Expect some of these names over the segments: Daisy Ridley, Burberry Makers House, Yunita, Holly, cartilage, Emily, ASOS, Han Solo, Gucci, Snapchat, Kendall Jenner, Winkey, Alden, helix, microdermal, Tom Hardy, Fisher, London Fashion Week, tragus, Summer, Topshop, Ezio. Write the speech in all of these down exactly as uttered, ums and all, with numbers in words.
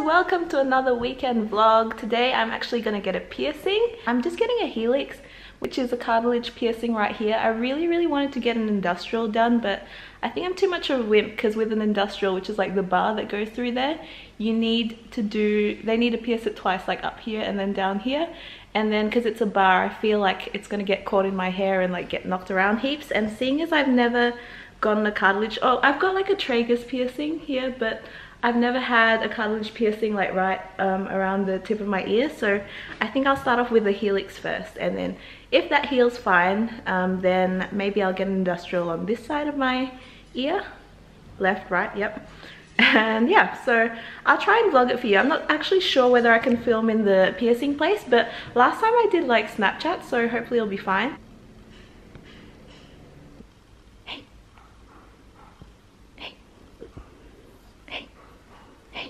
welcome to another weekend vlog. Today I'm actually gonna get a piercing. I'm just getting a helix, which is a cartilage piercing right here. I really really wanted to get an industrial done, but I think I'm too much of a wimp, because with an industrial, which is like the bar that goes through there, you need to do, they need to pierce it twice, like up here and then down here. And then because it's a bar, I feel like it's gonna get caught in my hair and like get knocked around heaps. And seeing as I've never gotten a cartilage, oh, I've got like a tragus piercing here, but I've never had a cartilage piercing like right um, around the tip of my ear. So I think I'll start off with a helix first, and then if that heals fine, um, then maybe I'll get an industrial on this side of my ear, left, right, yep. And yeah, so I'll try and vlog it for you. I'm not actually sure whether I can film in the piercing place, but last time I did like Snapchat, so hopefully it'll be fine. Hey. Hey. Hey. Hey.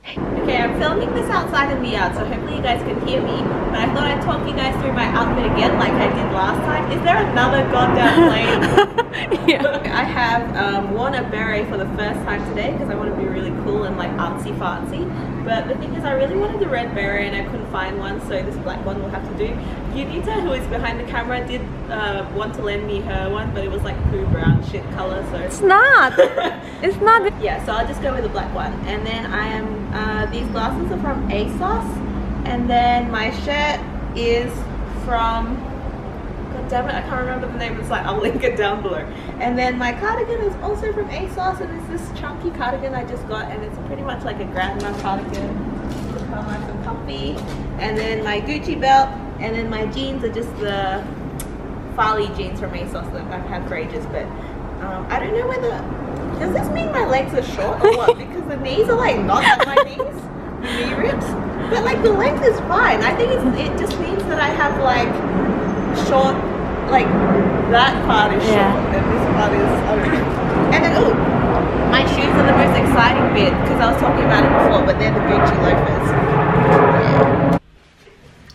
Hey. Okay, I'm filming this outside in the yard, so hopefully you guys can hear me. But I thought I'd talk you guys through my outfit again like I did last time. Is there another goddamn plane? Yeah. I have um, worn a beret for the first time today because I want to be really cool and like artsy fartsy. But the thing is, I really wanted the red beret and I couldn't find one, so this black one will have to do. Yunita, who is behind the camera, did uh, want to lend me her one, but it was like poo brown shit colour, so... It's not! It's not! Yeah, so I'll just go with the black one. And then I am... Uh, these glasses are from ASOS. And then my shirt is from... Damn it, I can't remember the name. It's like I'll link it down below. And then my cardigan is also from ASOS, and it's this chunky cardigan I just got, and it's pretty much like a grandma cardigan. It's nice and comfy. And then my Gucci belt, and then my jeans are just the Farley jeans from ASOS that I've had for ages. But um, I don't know whether does this mean my legs are short or what? Because the knees are like not at my knees, knee ribs. But like the length is fine. I think it's, it just means that I have like short. Like that part is short, yeah. And this part is okay. And then oh, my shoes are the most exciting bit because I was talking about it before, but they're the Gucci loafers. Yeah.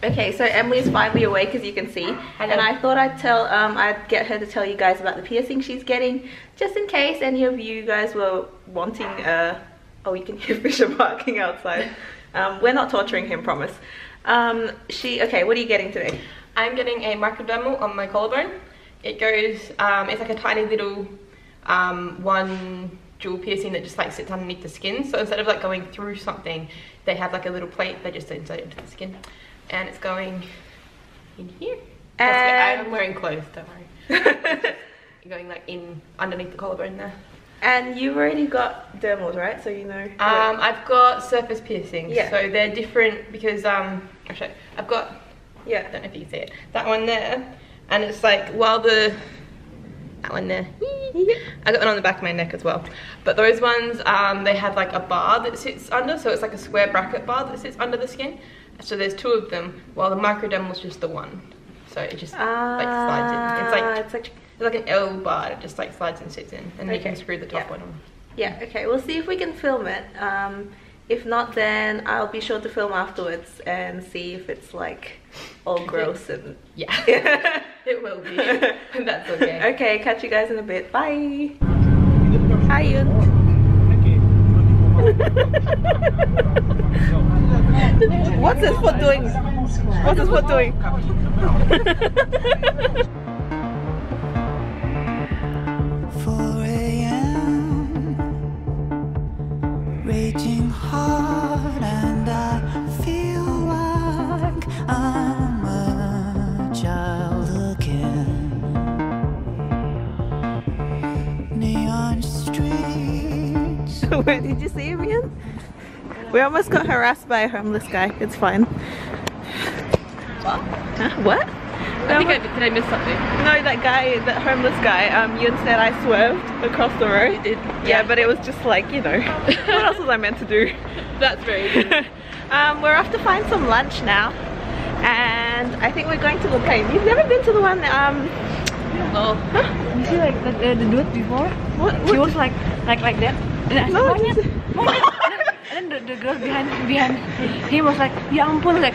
Okay, so Emily's finally awake, as you can see, I and I thought I'd tell, um, I'd get her to tell you guys about the piercing she's getting, just in case any of you guys were wanting. Uh, oh, you can hear Fisher barking outside. Um, we're not torturing him, promise. Um, she okay. What are you getting today? I'm getting a microdermal on my collarbone. It goes, um, it's like a tiny little um, one jewel piercing that just like sits underneath the skin. So instead of like going through something, they have like a little plate, they just insert it into the skin. And it's going in here. And I'm wearing clothes, don't worry. Going like in, underneath the collarbone there. And you've already got dermals, right? So you know. Um, I've got surface piercings. Yeah. So they're different because, um, I'll show you. I've got, yeah, I don't know if you can see it. That one there, and it's like while the that one there. I got one on the back of my neck as well. But those ones, um, they have like a bar that sits under, so it's like a square bracket bar that sits under the skin. So there's two of them, while the microdermal is just the one. So it just uh, like slides in. It's like it's like, it's like an L bar. It just like slides and sits in, and okay. You can screw the top yeah. one on. Yeah. Okay. We'll see if we can film it. Um, If not, then I'll be sure to film afterwards and see if it's like all gross and... Yeah, it will be. That's okay. Okay, catch you guys in a bit. Bye! Hi, Yun. What's this foot doing? What's this foot doing? Raging hard, and I feel like I'm a child again. Neon streets. Where did you see him again? We almost got harassed by a homeless guy. It's fine. What? Huh? What? I think I did, did I miss something? No, that guy, that homeless guy, um, Yun said I swerved across the road. You did. Yeah, yeah, but it was just like, you know, what else was I meant to do? That's very good. um, We're off to find some lunch now, and I think we're going to the plane. You've never been to the one, um... No. Huh? You see like the, the, the dude before? What? She was like, like, like that. And no, I said, no, and then the, the girl behind, behind him was like, ya ampun, like...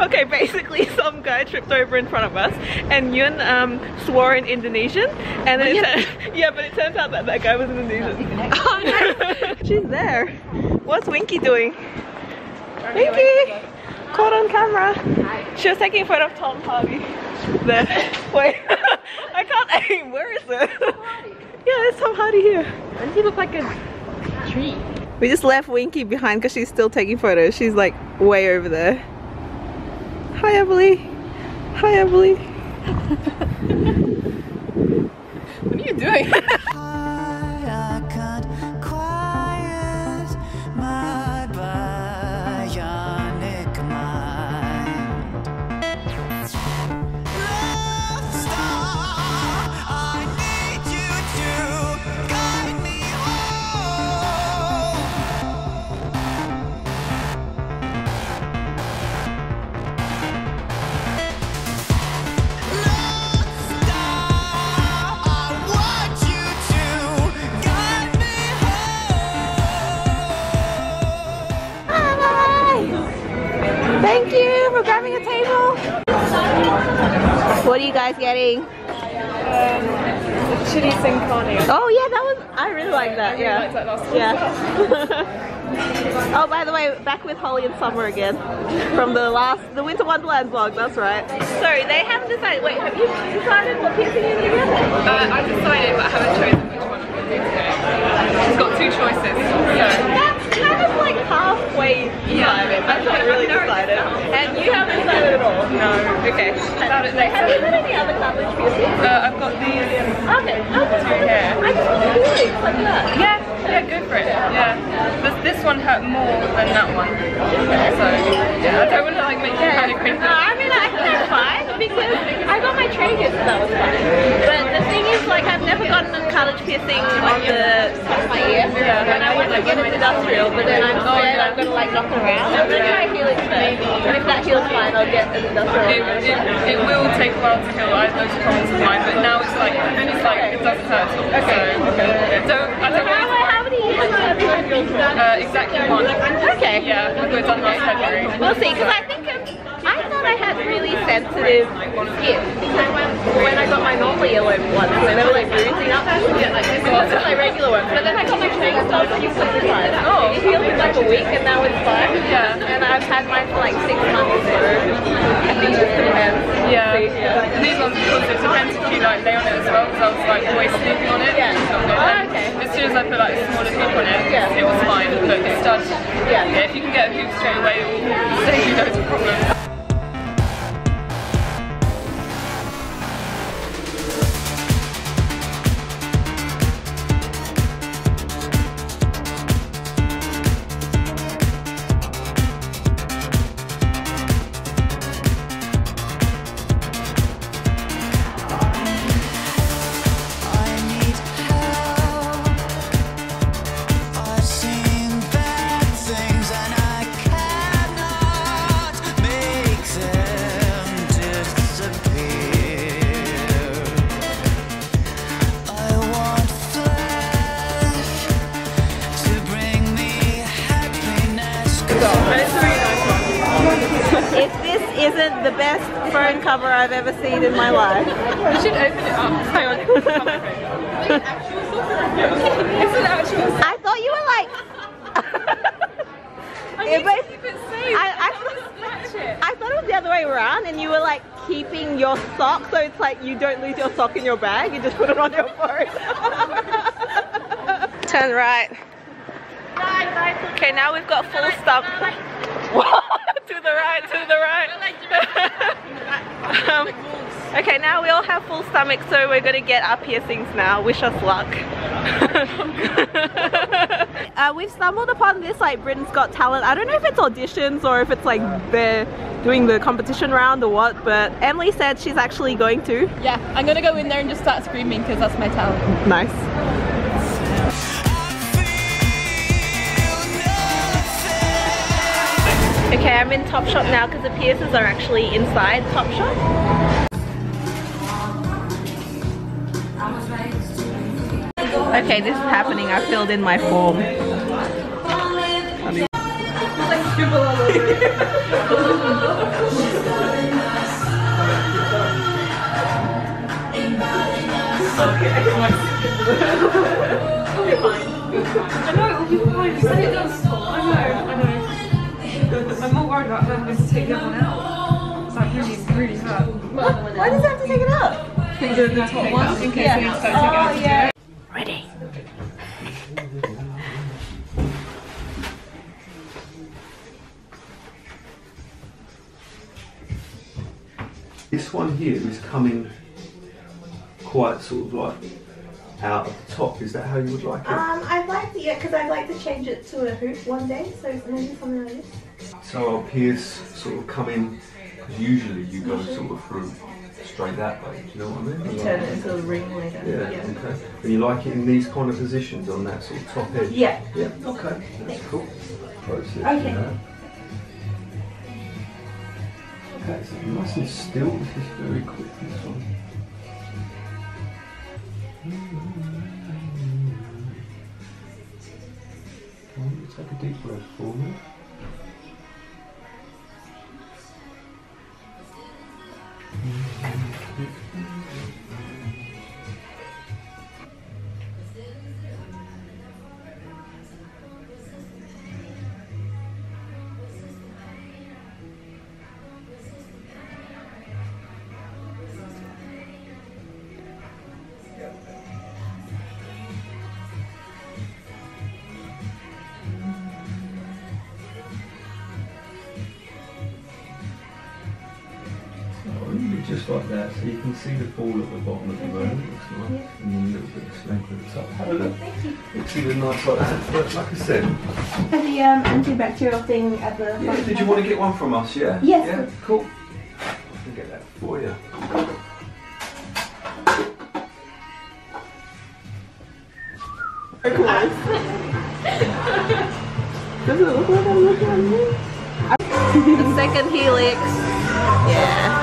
Okay, basically some guy tripped over in front of us, and Yun um, swore in Indonesian, and then oh, yeah. It yeah, but it turns out that that guy was Indonesian. Oh, no. she's there. What's Winkey doing? Winkey! Caught on camera. Hi. She was taking a photo of Tom Hardy. There. Wait. I can't aim. Where is it? Tom Hardy. Yeah, there's Tom Hardy here. Doesn't he look like a tree? We just left Winkey behind because she's still taking photos. She's like way over there. Hi, Emily. Hi, Emily. What are you doing? Thank you for grabbing a table. What are you guys getting? Um, chili sin carne. Oh yeah, that was, I really like that. I really yeah. Liked that last yeah. Oh, by the way, back with Holly and Summer again from the last the Winter Wonderland vlog. That's right. Sorry, they haven't decided. Wait, have you decided what piercing you're gonna get? Uh, I've decided, but I haven't chosen which one I'm gonna do today. She's got two choices. So. Kind of like halfway decided. Yeah, I'm not really decided. And you haven't decided at all? No. Okay. About it next have you had any other coverage piercing? Uh, I've got these. Okay. Two hair. I just want to do it like that. Yeah. Yeah, go for it. Yeah. But this one hurt more than that one. So yeah, I don't want to like make you kind of crazy. No, I mean I think that's fine because I got my train here so that was fine. But the thing is like I've never gotten a college piercing on the top of my ear. Yeah. And I wanted to get an industrial. But then I'm oh, yeah. I'm gonna like knock around. I'm gonna try heal it first. But if that heals fine, I'll get an industrial. It, it, it will take a while to heal. I have no problems with mine, but now it's like, then it's like it doesn't hurt. Okay. So, okay. Don't. I don't how, how, how many years have you had? Uh, exactly one. Okay. Yeah. We'll go done last February. We'll see, because I think um, I thought I had really sensitive skin. I went when I got my normal yellow one, so they were like bruising up. Yeah, like this was my regular one. But then I got my training stuff and you put it aside. Oh. It healed in like a week and now it's fine. Yeah. And I've had mine for like six months. So I think it depends. Yeah. yeah. And these ones because it depends if you like lay on it as well because I was like always sleeping on it. Yeah. Oh, okay. As soon as I put like a smaller hoop on it, yeah. it was fine. But it's done. Yeah. yeah. If you can get a hoop straight away, it will save you loads of problems. The best phone cover I've ever seen in my life. You should open it up. Hang on. It's an actual sofa. I thought you were like. I, yeah, but keep it safe. I, I, I, I thought it was the other way around, and you were like keeping your sock, so it's like you don't lose your sock in your bag. You just put it on your phone. Turn right. Okay, now we've got full stop. To the right, to the right. um, okay, now we all have full stomachs, so we're gonna get our piercings now. Wish us luck. uh, we've stumbled upon this like Britain's Got Talent. I don't know if it's auditions or if it's like they're doing the competition round or what, but Emily said she's actually going to. Yeah, I'm gonna go in there and just start screaming because that's my talent. Nice. Okay, I'm in Topshop now because the piercers are actually inside Topshop. Okay, this is happening. I filled in my form. Okay. I know, it'll be fine. You said it does. I know, I know. I'm more worried about them going to take that one out. That really, really hurt. What? Why does it have to take it out? The, the top one? In case yeah. we have to take it out. Oh, yeah. Ready? This one here is coming quite sort of like out of the top. Is that how you would like it? Um, I'd like to, yeah, because I'd like to change it to a hoop one day, so maybe something like this. So I'll pierce sort of come in, because usually you go sort of through straight that way, do you know what I mean? You like turn it into a ring later. Yeah, yeah. Okay. And you like it in these kind of positions on that sort of top edge? Yeah. Yeah, okay, that's cool. Process, okay. You know. Okay, so nice and still, this is very quick, this one. Take a deep breath for me. Just like that, so you can see the ball at the bottom at the moment, it looks nice, yeah. And then a little bit of slank at the top. Have a look. Thank you. It's even nice like that, but like I said. And the um, antibacterial thing at the... Yeah, did you want to get one from us, yeah? Yes. Yeah, cool. I can get that for you. Doesn't it look like I'm looking at me? The second helix. Yeah.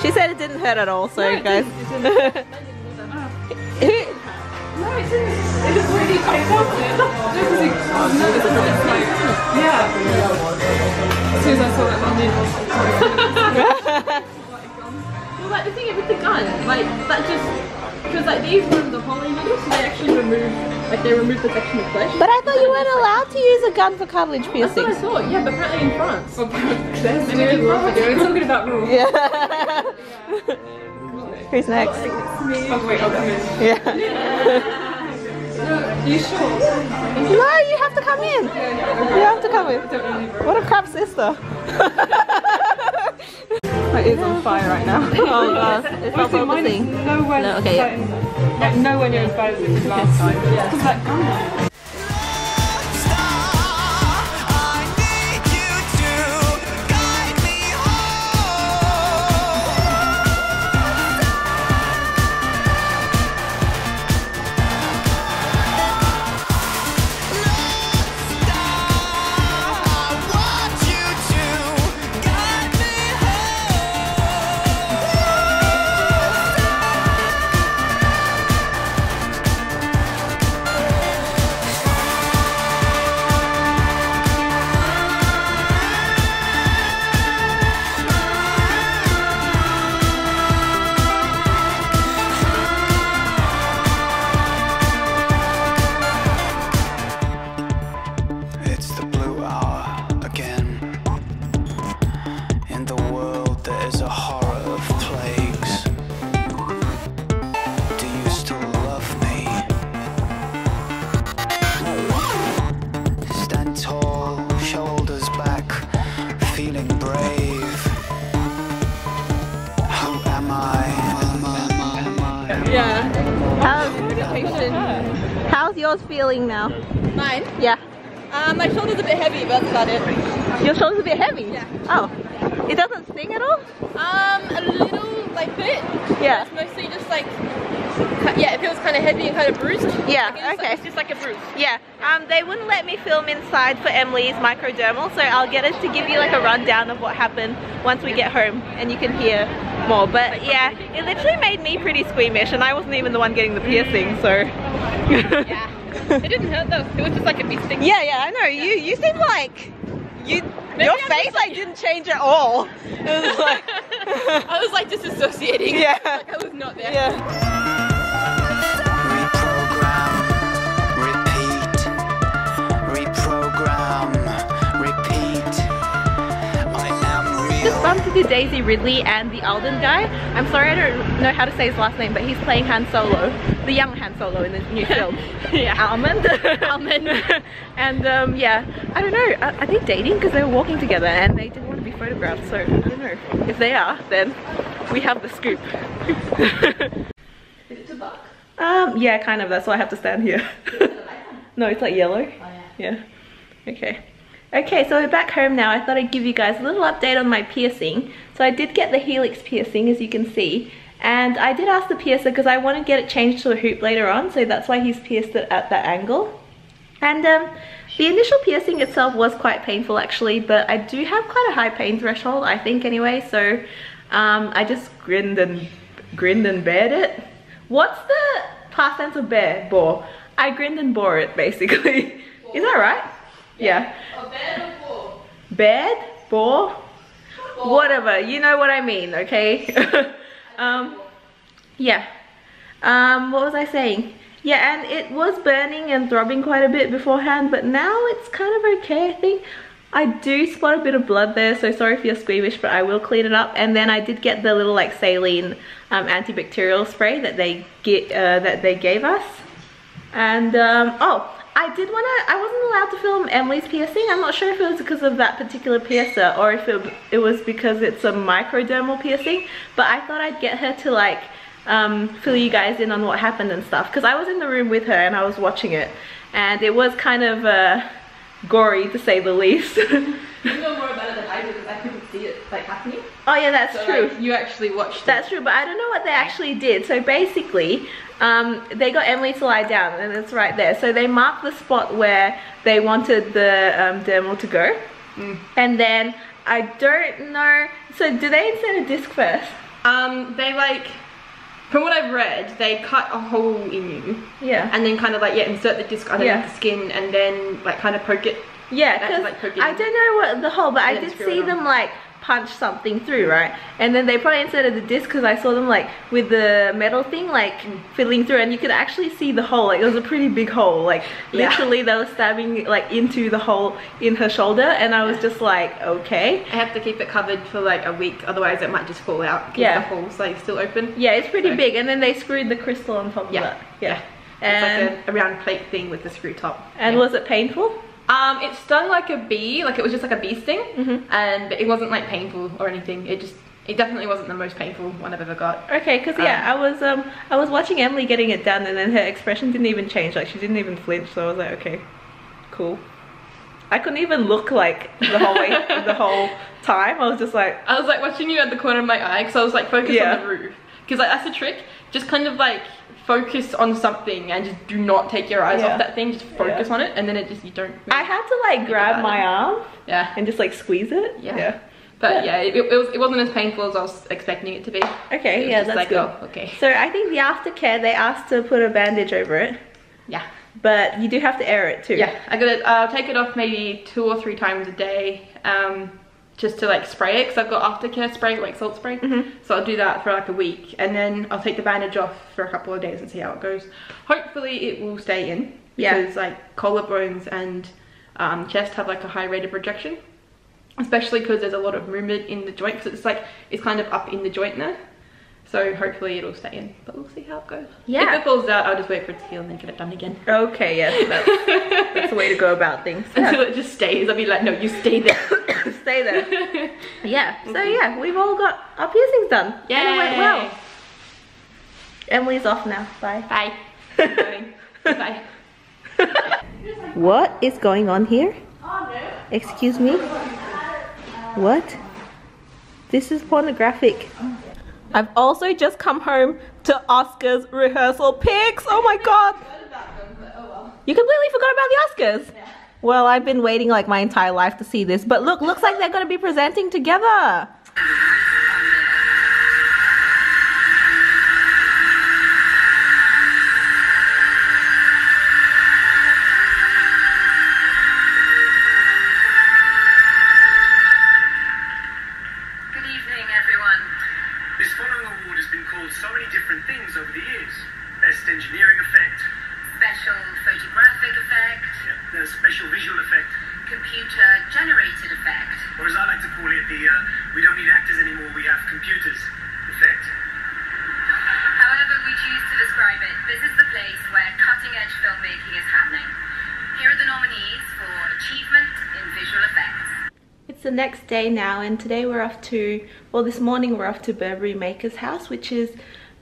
She said it didn't hurt at all, so no, guys. Didn't, it didn't. No, it didn't. It just really came off it. I've never done this. Like, yeah. As soon as I saw that, I knew. Well, like the thing with the gun, like that just because like these were the Holly needles, so they actually removed, like they removed the section of flesh. But I thought you weren't allowed to use a gun for cartilage piercings. That's what I thought. Yeah, but apparently in France. There's maybe rules. We're talking about rules. Yeah. Who's next? Oh wait, I'll come in. Yeah. Yeah. You sure? No, you have to come in. You have to come in. What a crap sister. My ears on fire right now. Oh gosh, it's not bubbling. Nowhere no, okay, yeah. Like, like nowhere near as bad as it was last time. Yeah. It's like, oh no. How's yours feeling now? Mine? Yeah. Um, my shoulder's a bit heavy, but that's about it. Your shoulder's a bit heavy? Yeah. Oh. Yeah. It doesn't sting at all? Um, a little, like, bit. Yeah. It's mostly just, like, yeah, it feels kind of heavy and kind of bruised. Yeah, like, okay. It's just like a bruise. Yeah. Um, they wouldn't let me film inside for Emily's microdermal, so I'll get us to give you, like, a rundown of what happened once we get home, and you can hear more. But, yeah, it literally made me pretty squeamish, and I wasn't even the one getting the piercing, so... Yeah. It didn't hurt though. It was just like a big thing. Yeah, yeah, I know. Yeah. You you seem like you Maybe your I'm face like didn't change at all. It was like I was like disassociating. Yeah. Like I was not there. Yeah. Reprogram, to Daisy Ridley and the Alden guy. I'm sorry I don't know how to say his last name, but he's playing Han Solo, the young Han Solo in this new film. Yeah, Almond. Almond. And um, yeah, I don't know, are, are they dating? Because they were walking together and they didn't want to be photographed, so I don't know. If they are, then we have the scoop. Is it too dark? Um, yeah, kind of, that's why I have to stand here. No, it's like yellow. Oh, yeah. Yeah. Okay. Okay, so we're back home now. I thought I'd give you guys a little update on my piercing. So I did get the helix piercing, as you can see. And I did ask the piercer because I want to get it changed to a hoop later on. So that's why he's pierced it at that angle. And um, the initial piercing itself was quite painful actually. But I do have quite a high pain threshold, I think anyway. So um, I just grinned and grinned and bared it. What's the past tense of bear? Bore. I grinned and bore it basically. Is that right? Yeah. yeah. Bed or bore? Bed, bore, bore, whatever. You know what I mean, okay? um, yeah. Um, what was I saying? Yeah, and it was burning and throbbing quite a bit beforehand, but now it's kind of okay, I think. I do spot a bit of blood there, so sorry if you're squeamish, but I will clean it up. And then I did get the little like saline um, antibacterial spray that they get uh, that they gave us. And um, oh. I did want to, I wasn't allowed to film Emily's piercing. I'm not sure if it was because of that particular piercer or if it, it was because it's a microdermal piercing, but I thought I'd get her to like um, fill you guys in on what happened and stuff, because I was in the room with her and I was watching it and it was kind of uh, gory to say the least. You know more about it than I do because I couldn't see it like happening. Oh yeah, that's so, true. Like, you actually watched it. That's true, but I don't know what they actually did. So basically, um, they got Emily to lie down and it's right there. So they marked the spot where they wanted the um, dermal to go. Mm. And then, I don't know, so do they insert a disc first? Um, they like, from what I've read, they cut a hole in you. Yeah. And then kind of like, yeah, insert the disc underneath yeah. the skin and then like kind of poke it. Yeah, because like I don't know what the hole, but I did see them like punch something through, right? And then they probably inserted the disc because I saw them like with the metal thing like mm. fiddling through, and you could actually see the hole. Like it was a pretty big hole. Like yeah. literally, they were stabbing like into the hole in her shoulder, and I was just like, okay. I have to keep it covered for like a week, otherwise it might just fall out. Yeah, the hole's like still open. Yeah, it's pretty so. big, and then they screwed the crystal on top yeah. of that. Yeah, yeah. And it's like a, a round plate thing with the screw top. And yeah. was it painful? Um, it stung like a bee, like it was just like a bee sting, mm-hmm. and it wasn't like painful or anything. It just, it definitely wasn't the most painful one I've ever got. Okay, because um, yeah, I was um, I was watching Emily getting it done, and then her expression didn't even change. Like she didn't even flinch. So I was like, okay, cool. I couldn't even look like the whole way, the whole time. I was just like, I was like watching you at the corner of my eye because I was like focused yeah. on the roof. Because like that's the trick. Just kind of like focus on something and just do not take your eyes yeah. off that thing, just focus yeah. on it, and then it just, you don't move. I had to like grab my arm yeah and just like squeeze it yeah, yeah. but yeah, yeah it, it, was, it wasn't as painful as I was expecting it to be. Okay, yeah, that's like, good. Oh, okay, so I think the aftercare, they asked to put a bandage over it, yeah but you do have to air it too. Yeah, I gotta uh, take it off maybe two or three times a day um just to like spray it, because I've got aftercare spray, like salt spray. Mm-hmm. So I'll do that for like a week, and then I'll take the bandage off for a couple of days and see how it goes. Hopefully it will stay in, because yeah. like collarbones and um, chest have like a high rate of rejection, especially because there's a lot of movement in the joint, because it's like, it's kind of up in the joint now. So hopefully it'll stay in, but we'll see how it goes. Yeah. If it falls out, I'll just wait for it to heal and then get it done again. Okay, yes, that's, that's the way to go about things. Yeah. Until it just stays, I'll be like, no, you stay there. Stay there. Yeah, so yeah, we've all got our piercings done. Yay. And it went well. Emily's off now, bye. Bye. Bye. What is going on here? Oh, no. Excuse me? What? This is pornographic. I've also just come home to Oscars rehearsal pics. Oh my god! You completely forgot about the Oscars? Yeah. Well, I've been waiting like my entire life to see this, but look, looks like they're gonna be presenting together. Visual effect. Computer generated effect. Or as I like to call it, the uh, we don't the next day now, and today we're off to, well, this morning we're off to Burberry Makers House, which is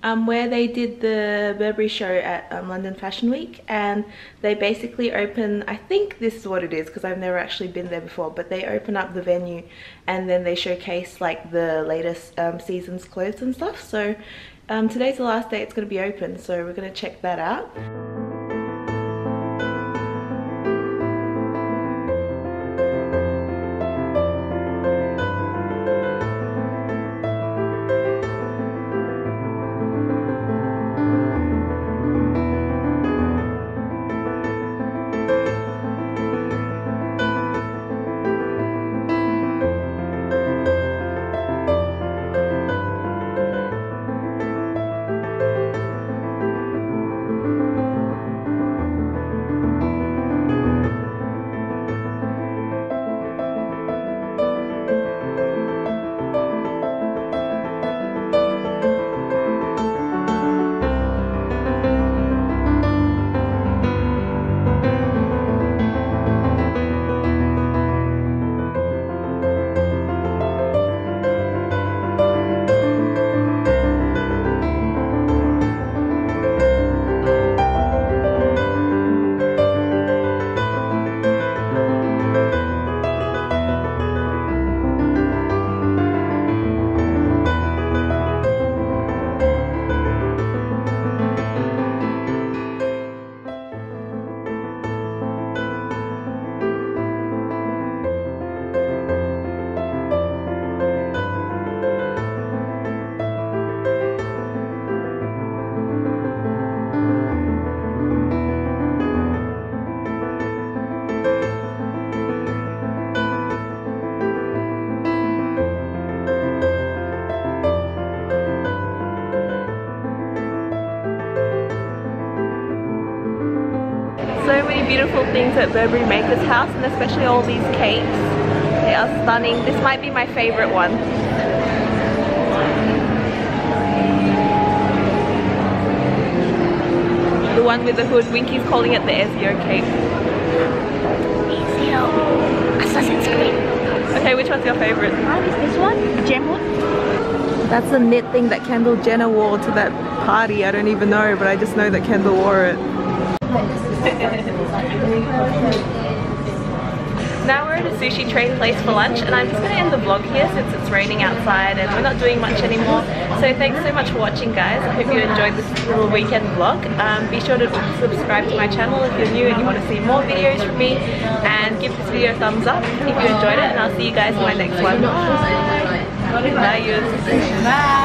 um, where they did the Burberry show at um, London Fashion Week. And they basically open, I think this is what it is because I've never actually been there before, but they open up the venue and then they showcase like the latest um, season's clothes and stuff. So um, today's the last day it's going to be open, so we're going to check that out. Beautiful things at Burberry Makers House, and especially all these capes. They are stunning. This might be my favorite one. The one with the hood. Winkey's calling it the Ezio cape. Ezio. Assassin's Creed. Okay, which one's your favorite? Mine is this one, the gem one. That's a knit thing that Kendall Jenner wore to that party. I don't even know, but I just know that Kendall wore it. Now we're at a sushi train place for lunch, and I'm just going to end the vlog here since it's raining outside and we're not doing much anymore. So thanks so much for watching, guys. I hope you enjoyed this little weekend vlog. Um, be sure to subscribe to my channel if you're new and you want to see more videos from me, and give this video a thumbs up if you enjoyed it, and I'll see you guys in my next one. Bye. Bye.